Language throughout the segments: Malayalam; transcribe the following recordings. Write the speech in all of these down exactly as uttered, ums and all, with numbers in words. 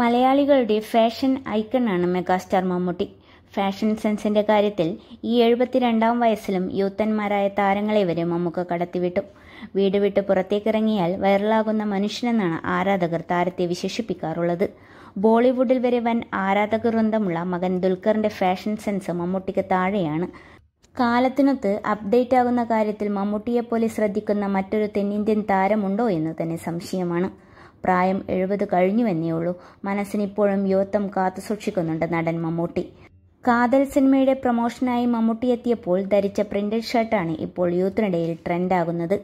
മലയാളികളുടെ ഫാഷൻ ഐക്കണാണ് മെഗാസ്റ്റാർ മമ്മൂട്ടി. ഫാഷൻ സെൻസിൻ്റെ കാര്യത്തിൽ ഈ എഴുപത്തിരണ്ടാം വയസ്സിലും യൂത്തന്മാരായ താരങ്ങളെ വരെ മമ്മൂക്ക കടത്തിവിട്ടു. വീട് വിട്ട് പുറത്തേക്കിറങ്ങിയാൽ വൈറലാകുന്ന മനുഷ്യനെന്നാണ് ആരാധകർ താരത്തെ വിശേഷിപ്പിക്കാറുള്ളത്. ബോളിവുഡിൽ വരെ വൻ ആരാധകവൃന്ദമുള്ള മകൻ ദുൽഖറിൻ്റെ ഫാഷൻ സെൻസ് മമ്മൂട്ടിക്ക് താഴെയാണ്. കാലത്തിനൊത്ത് അപ്ഡേറ്റ് ആകുന്ന കാര്യത്തിൽ മമ്മൂട്ടിയെപ്പോലെ ശ്രദ്ധിക്കുന്ന മറ്റൊരു തെന്നിന്ത്യൻ താരമുണ്ടോ എന്ന് തന്നെ സംശയമാണ്. പ്രായം എഴുപത് കഴിഞ്ഞുവെന്നേ ഉള്ളൂ, മനസ്സിനിപ്പോഴും യുവത്വം കാത്തുസൂക്ഷിക്കുന്നുണ്ട് നടൻ മമ്മൂട്ടി. കാതൽ സിനിമയുടെ പ്രൊമോഷനായി മമ്മൂട്ടി എത്തിയപ്പോൾ ധരിച്ച പ്രിന്റഡ് ഷർട്ടാണ് ഇപ്പോൾ യൂത്തിനിടയിൽ ട്രെൻഡാകുന്നത്.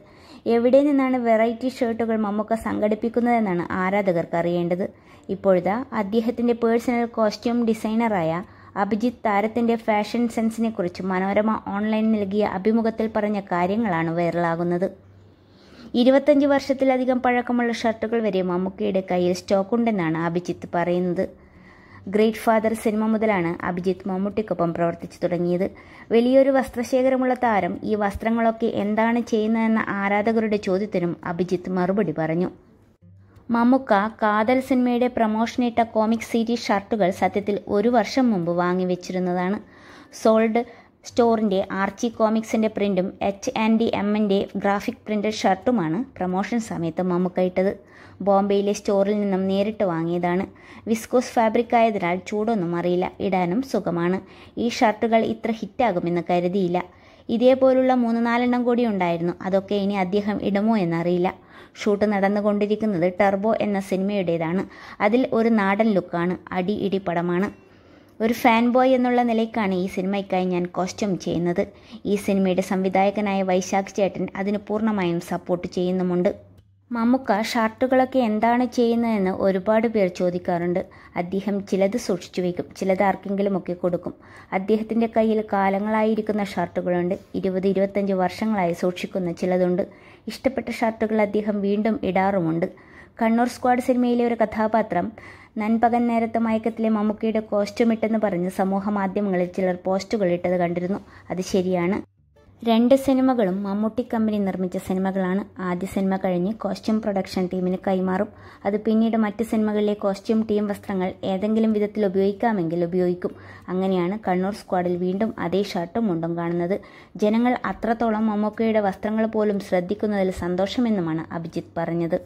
എവിടെ നിന്നാണ് വെറൈറ്റി ഷർട്ടുകൾ മമ്മൂക്ക സംഘടിപ്പിക്കുന്നതെന്നാണ് ആരാധകർക്ക് അറിയേണ്ടത്. ഇപ്പോഴത്തെ അദ്ദേഹത്തിൻ്റെ പേഴ്സണൽ കോസ്റ്റ്യൂം ഡിസൈനറായ അഭിജിത്ത് താരത്തിൻ്റെ ഫാഷൻ സെൻസിനെ കുറിച്ച് മനോരമ ഓൺലൈൻ നൽകിയ അഭിമുഖത്തിൽ പറഞ്ഞ കാര്യങ്ങളാണ് വൈറലാകുന്നത്. ഇരുപത്തഞ്ച് വർഷത്തിലധികം പഴക്കമുള്ള ഷർട്ടുകൾ വരെ മമ്മൂക്കയുടെ കയ്യിൽ സ്റ്റോക്കുണ്ടെന്നാണ് അഭിജിത്ത് പറയുന്നത്. ഗ്രേറ്റ് ഫാദർ സിനിമ മുതലാണ് അഭിജിത്ത് മമ്മൂട്ടിക്കൊപ്പം പ്രവർത്തിച്ചു തുടങ്ങിയത്. വലിയൊരു വസ്ത്രശേഖരമുള്ള താരം ഈ വസ്ത്രങ്ങളൊക്കെ എന്താണ് ചെയ്യുന്നതെന്ന ആരാധകരുടെ ചോദ്യത്തിനും അഭിജിത്ത് മറുപടി പറഞ്ഞു. മമ്മൂക്ക കാതൽ സിനിമയുടെ പ്രമോഷനിട്ട കോമിക് സീരീസ് ഷർട്ടുകൾ സത്യത്തിൽ ഒരു വർഷം മുമ്പ് വാങ്ങിവെച്ചിരുന്നതാണ്. സോൾഡ് സ്റ്റോറിൻ്റെ ആർച്ചി കോമിക്സിൻ്റെ പ്രിൻറ്റും എച്ച് ആൻഡ് ഡി എമ്മിൻ്റെ ഗ്രാഫിക് പ്രിൻറ്റഡ് ഷർട്ടുമാണ് പ്രമോഷൻ സമയത്ത് മമ്മൂക്ക ഇട്ടത്. ബോംബെയിലെ സ്റ്റോറിൽ നിന്നും നേരിട്ട് വാങ്ങിയതാണ്. വിസ്കോസ് ഫാബ്രിക് ആയതിനാൽ ചൂടൊന്നും അറിയില്ല, ഇടാനും സുഖമാണ്. ഈ ഷർട്ടുകൾ ഇത്ര ഹിറ്റാകുമെന്ന് കരുതിയില്ല. ഇതേപോലുള്ള മൂന്ന് നാലെണ്ണം കൂടി ഉണ്ടായിരുന്നു, അതൊക്കെ ഇനി അദ്ദേഹം ഇടുമോ എന്നറിയില്ല. ഷൂട്ട് നടന്നുകൊണ്ടിരിക്കുന്നത് ടർബോ എന്ന സിനിമയുടേതാണ്. അതിൽ ഒരു നാടൻ ലുക്കാണ്, അടി ഇടി പടമാണ്. ഒരു ഫാൻ ബോയ് എന്നുള്ള നിലയ്ക്കാണ് ഈ സിനിമയ്ക്കായി ഞാൻ കോസ്റ്റ്യൂം ചെയ്യുന്നത്. ഈ സിനിമയുടെ സംവിധായകനായ വൈശാഖ് ചേട്ടൻ അതിന് പൂർണ്ണമായും സപ്പോർട്ട് ചെയ്യുന്നുമുണ്ട്. മമ്മൂക്ക ഷർട്ടുകളൊക്കെ എന്താണ് ചെയ്യുന്നതെന്ന് ഒരുപാട് പേർ ചോദിക്കാറുണ്ട്. അദ്ദേഹം ചിലത് സൂക്ഷിച്ചു വയ്ക്കും, ചിലത് ആർക്കെങ്കിലുമൊക്കെ കൊടുക്കും. അദ്ദേഹത്തിൻ്റെ കയ്യിൽ കാലങ്ങളായിരിക്കുന്ന ഷർട്ടുകളുണ്ട്. ഇരുപത് ഇരുപത്തഞ്ച് വർഷങ്ങളായി സൂക്ഷിക്കുന്ന ചിലതുണ്ട്. ഇഷ്ടപ്പെട്ട ഷർട്ടുകൾ അദ്ദേഹം വീണ്ടും ഇടാറുമുണ്ട്. കണ്ണൂർ സ്ക്വാഡ് സിനിമയിലെ ഒരു കഥാപാത്രം നൻപകൻ നേരത്തെ മയക്കത്തിലെ മമ്മൂക്കയുടെ കോസ്റ്റ്യൂമിട്ടെന്ന് പറഞ്ഞ് സമൂഹ മാധ്യമങ്ങളിൽ ചിലർ പോസ്റ്റുകൾ ഇട്ടത് കണ്ടിരുന്നു. അത് ശരിയാണ്. രണ്ട് സിനിമകളും മമ്മൂട്ടി കമ്പനി നിർമ്മിച്ച സിനിമകളാണ്. ആദ്യ സിനിമ കഴിഞ്ഞ് കോസ്റ്റ്യൂം പ്രൊഡക്ഷൻ ടീമിന് കൈമാറും. അത് പിന്നീട് മറ്റ് സിനിമകളിലെ കോസ്റ്റ്യൂം ടീം വസ്ത്രങ്ങൾ ഏതെങ്കിലും വിധത്തിൽ ഉപയോഗിക്കാമെങ്കിൽ ഉപയോഗിക്കും. അങ്ങനെയാണ് കണ്ണൂർ സ്ക്വാഡിൽ വീണ്ടും അതേ ഷർട്ടും മുണ്ടും കാണുന്നത്. ജനങ്ങൾ അത്രത്തോളം മമ്മൂക്കയുടെ വസ്ത്രങ്ങൾ പോലും ശ്രദ്ധിക്കുന്നതിൽ സന്തോഷമെന്നുമാണ് അഭിജിത്ത് പറഞ്ഞത്.